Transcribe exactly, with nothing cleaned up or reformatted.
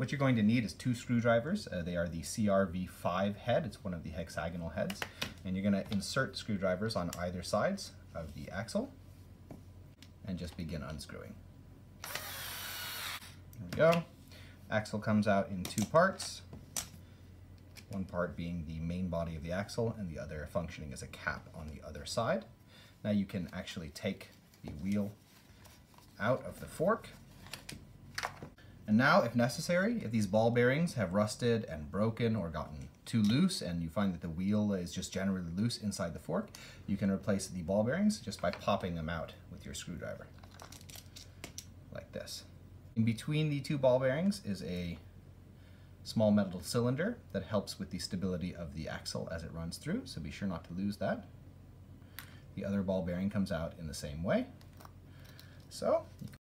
What you're going to need is two screwdrivers. Uh, they are the C R V five head. It's one of the hexagonal heads. And you're going to insert screwdrivers on either sides of the axle and just begin unscrewing. There we go. Axle comes out in two parts. One part being the main body of the axle and the other functioning as a cap on the other side. Now you can actually take the wheel out of the fork. And now, if necessary, if these ball bearings have rusted and broken or gotten too loose and you find that the wheel is just generally loose inside the fork, you can replace the ball bearings just by popping them out with your screwdriver, like this. In between the two ball bearings is a small metal cylinder that helps with the stability of the axle as it runs through, so be sure not to lose that. The other ball bearing comes out in the same way. So.